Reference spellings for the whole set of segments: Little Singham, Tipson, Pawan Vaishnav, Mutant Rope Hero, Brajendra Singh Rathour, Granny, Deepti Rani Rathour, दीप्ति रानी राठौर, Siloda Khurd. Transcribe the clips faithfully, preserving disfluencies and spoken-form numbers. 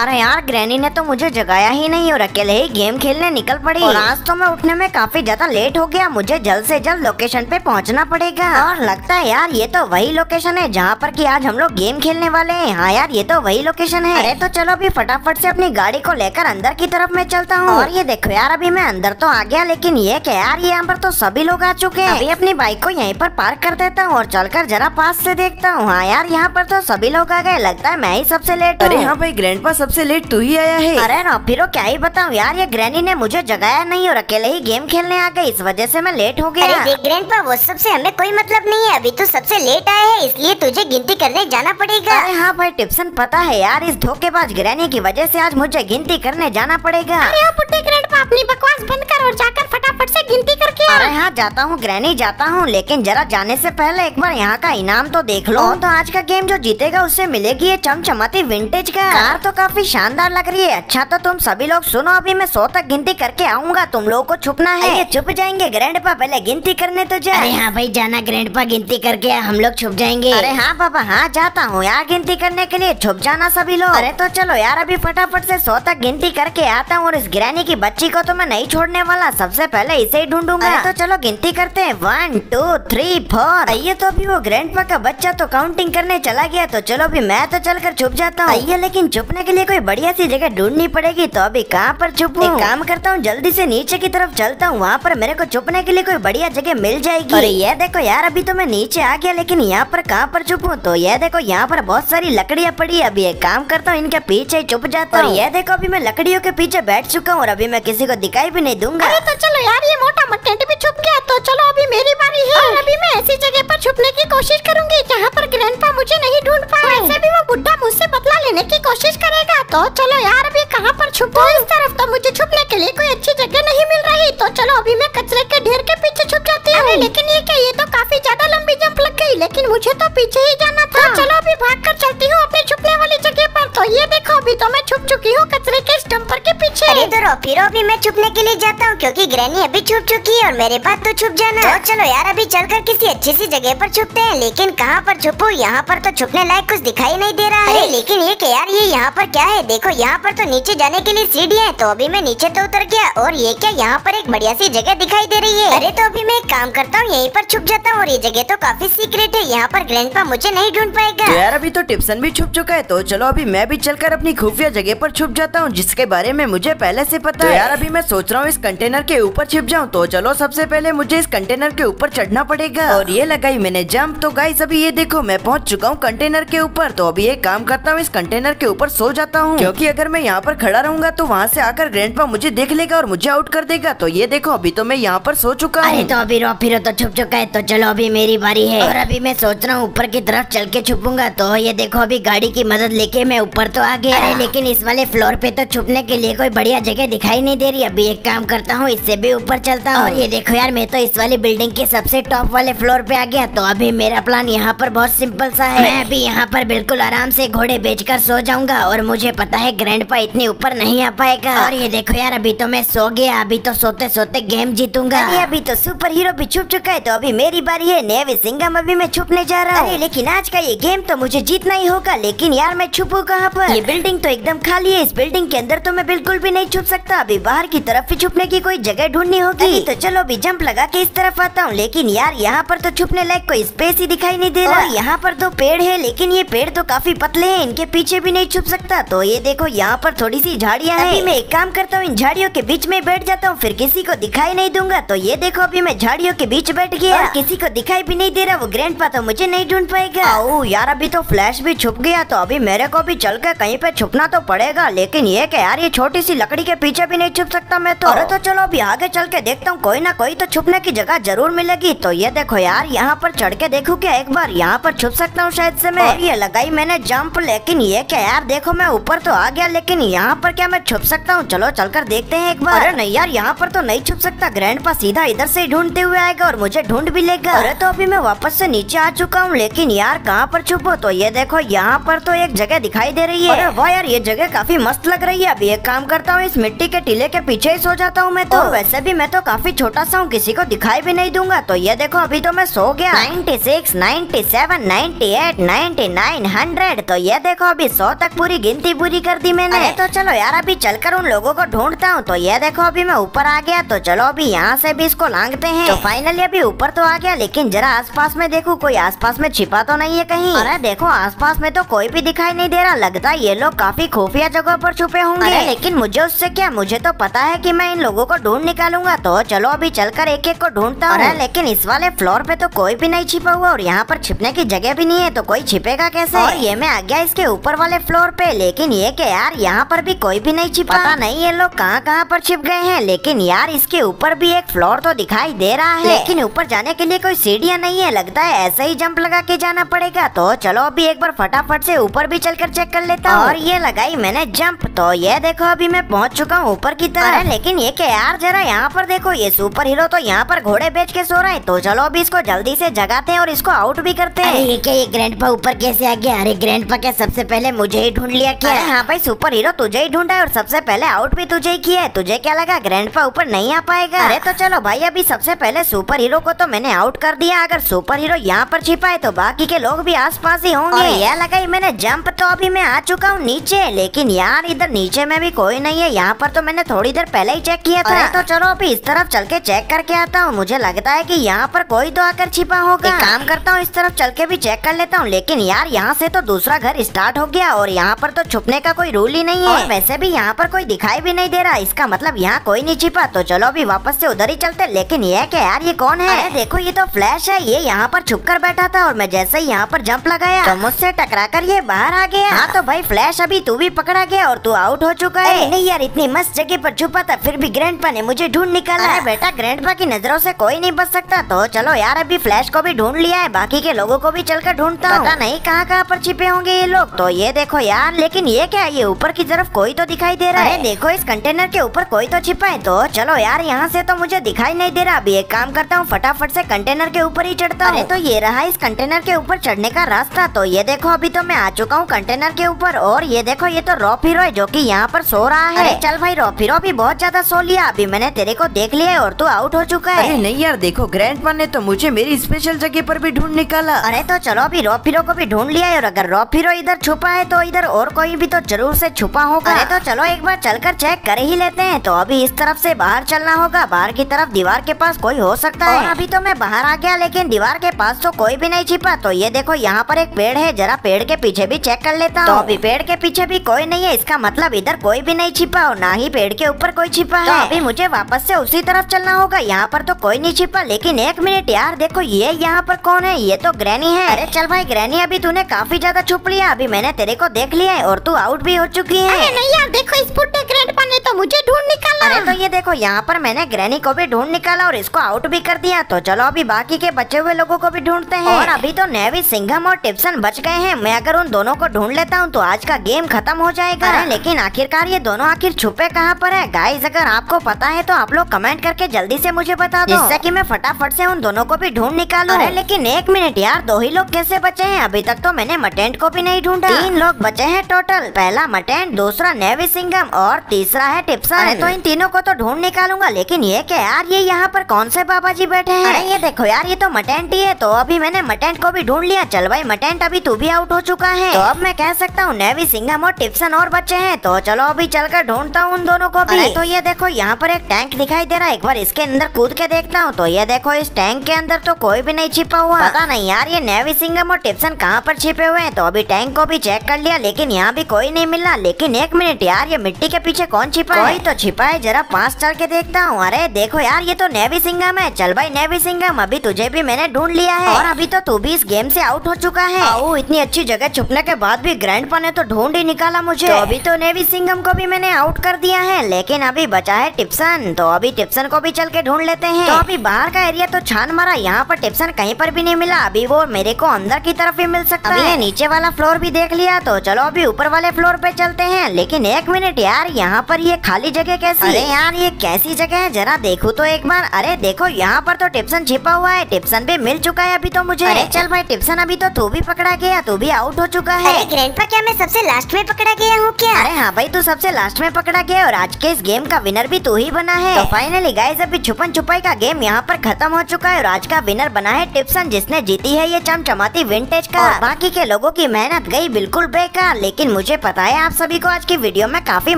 अरे यार, ग्रैनी ने तो मुझे जगाया ही नहीं और अकेले ही गेम खेलने निकल पड़ी। और आज तो मैं उठने में काफी ज्यादा लेट हो गया, मुझे जल्द से जल्द लोकेशन पे पहुंचना पड़ेगा। और लगता है यार ये तो वही लोकेशन है जहाँ पर कि आज हम लोग गेम खेलने वाले हैं। हाँ यार, ये तो वही लोकेशन है। अरे तो चलो अभी फटाफट से अपनी गाड़ी को लेकर अंदर की तरफ मैं चलता हूँ। और ये देखो यार, अभी मैं अंदर तो आ गया, लेकिन ये क्या यार, यहाँ पर तो सभी लोग आ चुके हैं। अभी अपनी बाइक को यहीं पर पार्क कर देता हूँ और चलकर जरा पास से देखता हूँ। हाँ यार, यहाँ पर तो सभी लोग आ गए, लगता है मैं ही सबसे लेट हूँ। अरे हाँ भाई, ग्रैंडपा सबसे लेट तू ही आया है। अरे रॉफीरो, क्या ही बताऊँ यार, ये ग्रैनी ने मुझे जगाया नहीं और अकेले ही गेम खेलने आ गए, इस वजह से मैं लेट हो गया। अरे ग्रैंडपा, वो सबसे हमें कोई मतलब नहीं है, अभी तो सबसे लेट आए हैं इसलिए तुझे गिनती करने जाना पड़ेगा। अरे हाँ भाई टिप्सन, पता है यार इस धोखेबाज ग्रैनी की वजह से आज मुझे गिनती करने जाना पड़ेगा। अरे ओ पुट्टे ग्रैंडपा, अपनी बकवास बंद कर और जाकर फटाफट से गिनती करके। अरे हाँ जाता हूँ ग्रैनी, जाता हूँ, लेकिन जरा जाने से पहले एक बार यहाँ का इनाम तो देख लो। तो आज का गेम जो जीतेगा उसे मिलेगी ये चमचमाती विंटेज का कार, तो काफी शानदार लग रही है। अच्छा तो तुम सभी लोग सुनो, अभी मैं सौ तक गिनती करके आऊँगा, तुम लोगों को छुपना है। ये छुप जाएंगे ग्रैंडपा, पहले गिनती करने तो जाए। अरे हाँ भाई जाना ग्रैंडपा, गिनती करके हम लोग छुप जाएंगे। अरे हाँ बाबा, हाँ जाता हूँ यार गिनती करने के लिए, छुप जाना सभी लोग। अरे तो चलो यार, अभी फटाफट से सौ तक गिनती करके आता हूँ और इस ग्रैनी की बच्ची को तो मैं नहीं छोड़ने वाला, सबसे पहले इसे ही ढूंढूंगा। तो चलो गिनती करते हैं, वन टू थ्री फोर। ये तो अभी वो ग्रैंडपा का बच्चा तो काउंटिंग करने चला गया, तो चलो अभी मैं तो चलकर छुप जाता हूँ। ये लेकिन छुपने के लिए कोई बढ़िया सी जगह ढूंढनी पड़ेगी, तो अभी कहाँ पर छुपूं? एक काम करता हूँ, जल्दी से नीचे की तरफ चलता हूँ, वहाँ पर मेरे को छुपने के लिए कोई बढ़िया जगह मिल जाएगी। और ये देखो यार, अभी तो मैं नीचे आ गया, लेकिन यहाँ पर कहाँ पर छुपूं? तो ये देखो यहाँ पर बहुत सारी लकड़ियाँ पड़ी, अभी एक काम करता हूँ, इनके पीछे छुप जाता हूँ। और ये देखो अभी मैं लकड़ियों के पीछे बैठ चुका हूँ और अभी मैं किसी को दिखाई भी नहीं दूंगा। अरे तो चलो यार, ये मोटा मक्केंट भी छुप गया, तो चलो अभी मेरी बारी है। और अभी मैं ऐसी जगह पर छुपने की कोशिश करूंगी जहाँ पर ग्रैंडपा मुझे नहीं ढूंढ पाए, वैसे भी वो बुड्ढा मुझसे बदला लेने की कोशिश करेगा। तो चलो यार, अभी कहाँ पर छुपूं? इस तरफ तो मुझे छुपने के लिए कोई अच्छी जगह नहीं मिल रही, तो चलो अभी मैं कचरे के ढेर के पीछे छुप जाती हूँ। लेकिन ये क्या, ये तो काफी ज्यादा लंबी जंप लग गई, लेकिन मुझे तो पीछे ही जाना था। तो चलो अभी भाग कर चलती हूँ अपने छुपने वाली जगह पर। तो ये देखो, अभी तो मैं छुप चुकी हूँ कचरे के स्टम्पर के पीछे। अरे तो रॉफीरो, अभी मैं छुपने के लिए जाता हूँ क्योंकि ग्रैनी अभी छुप चुकी है और मेरे पास तो छुप जाना। तो चलो यार, अभी चलकर किसी अच्छी सी जगह पर छुपते हैं, लेकिन कहाँ पर छुपूं? यहाँ पर तो छुपने लायक कुछ दिखाई नहीं दे रहा है। लेकिन ये क्या यार, ये यहाँ पर क्या है? देखो यहाँ पर तो नीचे जाने के लिए सीढ़ी है, तो अभी मैं नीचे तो उतर गया। और ये क्या, यहाँ पर एक बढ़िया सी जगह दिखाई दे रही है। अरे तो अभी मैं एक काम करता हूँ, यहीं पर छुप जाता हूँ और ये जगह तो काफी सीक्रेट है, यहाँ पर ग्रैंडपा मुझे नहीं ढूंढ पाएगा। तो यार अभी तो टिप्सन भी छुप चुका है, तो चलो अभी मैं भी चलकर अपनी खुफिया जगह पर छुप जाता हूँ जिसके बारे में मुझे पहले से पता है। यार अभी मैं सोच रहा हूँ इस कंटेनर के ऊपर छिप जाऊँ, तो चलो सबसे पहले मुझे इस कंटेनर के ऊपर चढ़ना पड़ेगा। और ये लगाई मैंने जंप। तो गाइस अभी ये देखो, मैं पहुँच चुका हूँ कंटेनर के ऊपर। तो अभी एक काम करता हूँ, इस कंटेनर के ऊपर सो जाता हूँ, क्योंकि अगर मैं यहाँ पर खड़ा रहूंगा तो वहाँ से आकर ग्रैंडपा मुझे देख लेगा और मुझे आउट कर देगा। तो ये देखो, अभी तो मैं यहाँ पर सो चुका हूँ। तो अभी रॉफीरो तो छुप चुका है, तो चलो अभी मेरी बारी है। और अभी मैं सोच रहा हूँ ऊपर की तरफ चल के छुपूंगा। तो ये देखो, अभी गाड़ी की मदद लेके मैं ऊपर तो आ गया है, लेकिन इस वाले फ्लोर पे तो छुपने के लिए कोई बढ़िया जगह दिखाई नहीं दे रही। अभी एक काम करता हूँ, इससे भी ऊपर चलता हूँ। ये देखो यार, मैं तो इस वाली बिल्डिंग के सबसे टॉप वाले फ्लोर पे आ गया। तो अभी मेरा प्लान यहाँ पर बहुत सिंपल सा है, मैं अभी यहाँ पर बिल्कुल आराम से घोड़े बेच कर सो जाऊंगा। और मुझे पता है ग्रैंडपा इतने ऊपर नहीं आ पाएगा। और ये देखो यार, अभी तो मैं सो गया, अभी तो सोते सोते गेम जीतूंगा। अभी तो सुपर हीरो भी छुप चुका है, तो अभी मेरी बारी है नेवी सिंगम। अभी मैं छुपने जा रहा हूँ, लेकिन आज का ये गेम तो मुझे जीतना ही होगा। लेकिन यार मैं छुपूं कहाँ पर? ये बिल्डिंग तो एकदम खाली है, इस बिल्डिंग के अंदर तो मैं बिल्कुल भी नहीं छुप सकता। अभी बाहर की तरफ ही छुपने की कोई जगह ढूंढनी होगी। तो चलो अभी जंप लगा के इस तरफ आता हूँ, लेकिन यार यहाँ पर तो छुपने लायक कोई स्पेस ही दिखाई नहीं दे रहा। यहाँ पर दो पेड़ है, लेकिन ये पेड़ तो काफी पतले है, इनके पीछे भी नहीं छुप सकता। तो ये देखो यहाँ पर थोड़ी सी झाड़ियाँ है, मैं एक काम करता हूँ, इन झाड़ियों के बीच में बैठ जाता हूँ, फिर किसी को दिखाई नहीं दूंगा। तो ये देखो, अभी मैं झाड़ियों के बीच बैठ गया, किसी को दिखाई भी नहीं दे रहा। वो ग्रैंडपा तो मुझे नहीं ढूंढ पाएगा। ओ यार, अभी तो फ्लैश भी छुप गया, तो अभी मेरे को भी चल के कहीं पे छुपना तो पड़ेगा। लेकिन ये कि यार, ये छोटी सी लकड़ी के पीछे भी नहीं छुप सकता मैं तो। अरे तो चलो अभी आगे चल के देखता हूँ, कोई ना कोई तो छुपने की जगह जरूर मिलेगी। तो ये देखो यार, यहाँ पर चढ़ के देखूँ क्या, एक बार यहाँ पर छुप सकता हूँ शायद से मैं। और ये लगाई मैंने जंप, लेकिन ये क्या यार, देखो मैं ऊपर तो आ गया, लेकिन यहाँ पर क्या मैं छुप सकता हूँ? चलो चल कर देखते हैं एक बार। अरे नहीं यार, यहाँ पर तो नहीं छुप सकता, ग्रैंडपा सीधा इधर से ढूंढते हुए आएगा और मुझे ढूंढ भी लेगा। अरे तो अभी मैं वापस से नीचे आ चुका हूँ, लेकिन यार कहाँ पर छुपो? तो ये देखो, यहाँ पर तो एक जगह दिखाई दे रही है। अरे वाह यार, ये जगह काफी मस्त लग रही है। अभी एक काम करता हूँ, इस मिट्टी के टीले के पीछे ही सो जाता हूँ मैं तो। वैसे भी मैं तो काफी छोटा सा हूँ, किसी को दिखाई भी नहीं दूंगा। तो ये देखो अभी तो मैं सो गया। Ninety six, ninety seven, ninety eight, ninety nine, hundred. तो ये देखो अभी सौ तक पूरी गिनती पूरी कर दी मैंने। तो चलो यार अभी चलकर उन लोगों को ढूंढता हूँ। तो ये देखो अभी मैं ऊपर आ गया। तो चलो अभी यहाँ से भी इसको लांगते हैं। तो फाइनली अभी ऊपर तो आ गया, लेकिन जरा आसपास में देखूँ कोई आसपास में छिपा तो नहीं है कहीं। अरे देखो आसपास में तो कोई भी दिखाई नहीं दे रहा, लगता है ये लोग काफी खुफिया जगह पर छुपे होंगे। लेकिन मुझे उससे क्या, मुझे तो पता है कि मैं इन लोगों को ढूंढ निकालूंगा। तो चलो अभी चलकर एक एक को ढूंढता हूँ। लेकिन इस वाले फ्लोर पे तो कोई भी नहीं छिपा हुआ और यहाँ पर छिपने की जगह भी नहीं है, तो कोई छिपेगा कैसे। और ये मैं आ गया इसके ऊपर वाले फ्लोर पे, लेकिन ये के यार यहाँ पर भी कोई भी नहीं छिपा। पता नहीं ये लोग कहाँ कहाँ पर छिप गए हैं। लेकिन यार इसके ऊपर भी एक फ्लोर तो दिखाई दे रहा है, लेकिन ऊपर जाने के लिए कोई सीढ़ियाँ नहीं है, लगता है ऐसे ही जंप लगा के जाना पड़ेगा। तो चलो अभी एक बार फटाफट से ऊपर भी चलकर चेक कर लेता हूँ। और ये लगाई मैंने जंप। तो ये देखो अभी मैं पहुँच चुका हूँ ऊपर की तरफ। लेकिन ये के यार जरा यहाँ पर देखो, ये सुपर हीरो तो यहाँ पर घोड़े बेच के सो रहा है। तो चलो अभी इसको जल्दी से जगाते हैं और इसको आउट भी करते हैं। ये क्या, ये ग्रैंडपा ऊपर कैसे आ गया? अरे ग्रैंडपा क्या सबसे पहले मुझे ही ढूंढ लिया क्या? हाँ भाई सुपर हीरो तुझे ही ढूंढा है और सबसे पहले आउट भी तुझे ही किया है। तुझे क्या लगा ग्रैंडपा ऊपर नहीं आ पाएगा? अरे तो चलो भाई अभी सबसे पहले सुपर हीरो को तो मैंने आउट कर दिया। अगर सुपर हीरो यहाँ पर छिपा है तो बाकी के लोग भी आसपास ही होंगे। यह लगाई मैंने जंप। तो अभी मैं आ चुका हूँ नीचे, लेकिन यार इधर नीचे में भी कोई नहीं है। यहाँ पर तो मैंने थोड़ी देर पहले ही चेक किया था। तो चलो अभी इस तरफ चल के चेक करके आता हूँ। मुझे लगता है कि यहाँ पर कोई तो आकर छिपा होगा। काम करता हूँ इस तरफ चल के भी चेक कर लेता हूँ। लेकिन यार यहाँ से तो दूसरा घर स्टार्ट हो गया और यहाँ पर तो छुपने का कोई रूल ही नहीं है। वैसे भी यहाँ पर कोई दिखाई भी नहीं दे रहा, इसका मतलब यहाँ कोई नहीं छिपा। तो चलो अभी वापस से उधर ही चलते। लेकिन ये क्या यार, ये कौन है? देखो ये तो फ्लैश है, ये यहाँ पर छुप कर बैठा था और मैं जैसे ही यहाँ पर जंप लगाया तो मुझसे टकरा कर ये बाहर आ गया। हाँ तो भाई फ्लैश अभी तू भी पकड़ा गया और तू आउट हो चुका है। नहीं यार इतनी मस्त जगह पर छुपा था, फिर भी ग्रैंडपा ने मुझे ढूंढ निकाला। अरे बेटा ग्रैंडपा की नजरों से कोई नहीं बच सकता। तो चलो यार अभी फ्लैश को भी ढूंढ लिया है, बाकी के लोगों को भी चलकर ढूंढता हूँ। पता नहीं कहाँ कहाँ पर छिपे होंगे ये लोग। तो ये देखो यार, लेकिन ये क्या, ये ऊपर की तरफ कोई तो दिखाई दे रहा है। देखो इस कंटेनर के ऊपर कोई तो छिपा है। तो चलो यार यहाँ से तो मुझे दिखाई नहीं दे रहा। अभी एक काम करता हूँ, फटाफट से कंटेनर के ऊपर ही चढ़ता हूँ। तो ये रहा इस कंटेनर के ऊपर चढ़ने का रास्ता। तो ये देखो अभी तो मैं आ चुका हूँ कंटेनर के ऊपर। और ये देखो ये तो रॉप हीरो है जो कि यहाँ पर सो रहा है। अरे चल भाई रॉप हीरो भी बहुत ज्यादा सो लिया, अभी मैंने तेरे को देख लिया और तू आउट हो चुका है। अरे नहीं यार देखो ग्रैंडपा ने तो मुझे मेरी स्पेशल जगह पर भी ढूंढ निकाला। अरे तो चलो अभी रॉप हीरो को भी ढूंढ लिया है और अगर रॉप हीरो इधर छुपा है तो इधर और कोई भी तो जरूर से छुपा होगा। अरे तो चलो एक बार चलकर चेक कर ही लेते हैं। तो अभी इस तरफ से बाहर चलना होगा, बाहर की तरफ दीवार के पास कोई हो सकता है। अभी तो मैं बाहर आ गया, लेकिन दीवार के पास तो कोई भी नहीं छिपा। तो ये देखो यहाँ पर एक पेड़ है, जरा पेड़ के पीछे भी चेक कर लेता हूँ। तो अभी पेड़ के पीछे भी कोई नहीं है, इसका मतलब इधर कोई भी नहीं छिपा और ना ही पेड़ के ऊपर कोई छिपा है। तो अभी मुझे वापस से उसी तरफ चलना होगा, यहाँ पर तो कोई नहीं छिपा। लेकिन एक मिनट यार देखो ये यहाँ पर कौन है? ये तो ग्रैनी है। अरे चल भाई ग्रैनी अभी तूने काफी ज्यादा छुप लिया, अभी मैंने तेरे को देख लिया है और तू आउट भी हो चुकी है। अरे नहीं यार देखो इस फुटे ग्रैंडपा ने तो मुझे ढूंढ निकाला। अरे तो ये देखो यहाँ पर मैंने ग्रैनी को भी ढूंढ निकाला और इसको आउट भी कर दिया। तो चलो अभी बाकी के बचे हुए लोगों को भी ढूंढते हैं। और अभी तो नेवी सिंघम और टिप्सन बच गए हैं, मैं अगर उन दोनों को ढूंढ लेता हूँ तो आज का गेम खत्म हो जाएगा। लेकिन आखिरकार ये दोनों आखिर छुपे कहाँ पर है? गाइस अगर आपको पता है तो आप लोग कमेंट करके जल्दी से मुझे बता दो, जिससे कि मैं फटाफट से उन दोनों को भी ढूंढ निकालूं। लेकिन एक मिनट यार, दो ही लोग कैसे बचे हैं? अभी तक तो मैंने मटेंट को भी नहीं ढूंढा। तीन लोग बचे हैं टोटल, पहला मटेंट, दूसरा नेवी सिंघम और तीसरा है टिप्सन। तो इन तीनों को तो ढूंढ निकालूंगा। लेकिन ये क्या यार, ये यहाँ पर कौन से बाबा जी बैठे हैं? अरे ये देखो यार ये तो मटेंट ही है। तो अभी मैंने मटेंट को भी ढूंढ लिया। चल भाई मटेंट अभी तू भी आउट हो चुका है। तो अब मैं कह सकता हूँ नेवी सिंघम और टिप्सन और बच्चे हैं। तो चलो अभी चलकर ढूंढता हूँ उन दोनों को भी। तो ये देखो यहाँ पर एक टैंक दिखाई दे रहा है, एक बार इसके अंदर कूद के देखता हूँ। तो ये देखो इस टैंक के अंदर तो कोई भी नहीं छिपा हुआ। पता नहीं यार ये नेवी सिंघम और टिप्सन कहाँ पर छिपे हुए हैं। तो अभी टैंक को भी चेक कर लिया, लेकिन यहाँ भी कोई नहीं मिला। लेकिन एक मिनट यार, ये मिट्टी के पीछे कौन छिपा है? कोई तो छिपा है, जरा पास चल के देखता हूँ। अरे देखो यार ये तो नेवी सिंघम है। चल भाई नेवी सिंघम अभी तुझे भी मैंने ढूंढ लिया है और अभी तो तू भी इस गेम से आउट हो चुका है। आओ इतनी अच्छी जगह छुपने के बाद भी ग्रैंडपा ने तो ढूंढ ही निकाला मुझे। तो अभी तो नेवी सिंघम को भी मैंने आउट कर दिया है, लेकिन अभी बचा है टिप्सन। तो अभी टिप्सन को भी चल के ढूंढ लेते हैं। तो अभी बाहर का एरिया तो छान मारा, यहाँ पर टिप्सन कहीं पर भी नहीं मिला। अभी वो मेरे को अंदर की तरफ भी मिल सकता है। नीचे वाला फ्लोर भी देख लिया, तो चलो अभी ऊपर वाले फ्लोर पे चलते हैं। लेकिन एक मिनट यार, यहाँ पर ये खाली जगह कैसी? अरे यार ये कैसी जगह है, जरा देखो तो एक बार। अरे देखो यहाँ पर तो टिप्सन छिपा हुआ है, टिप्सन भी मिल चुका है अभी तो मुझे। अरे चल भाई टिप्सन, अभी तो तू भी पकड़ा गया, तू भी आउट हो चुका है। अरे ग्रैंडपा क्या मैं सबसे लास्ट में पकड़ा गया हूँ क्या? अरे हाँ भाई तू सबसे लास्ट में पकड़ा गया और आज के इस गेम का विनर भी तू ही बना है। तो फाइनली गाइस अभी छुपन छुपाई का गेम यहाँ पर खत्म हो चुका है और आज का विनर बना है टिप्सन, जिसने जीती है ये चमचमाती विंटेज कार। बाकी के लोगों की मेहनत गई बिल्कुल बेकार, लेकिन मुझे पता है आप सभी को आज की वीडियो में काफी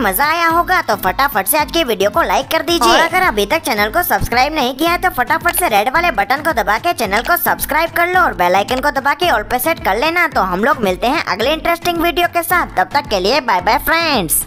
मजा आया होगा। तो फटाफट से आज की वीडियो को लाइक कर दीजिए और अगर अभी तक चैनल को सब्सक्राइब नहीं किया है तो फटाफट से रेड वाले बटन को दबा के चैनल को सब्सक्राइब कर लो और बेल आइकन को दबा के ऑल पे सेट कर लेना। तो हम लोग मिलते हैं अगले इंटरेस्टिंग वीडियो के साथ, तब तक के लिए बाय बाय फ्रेंड्स।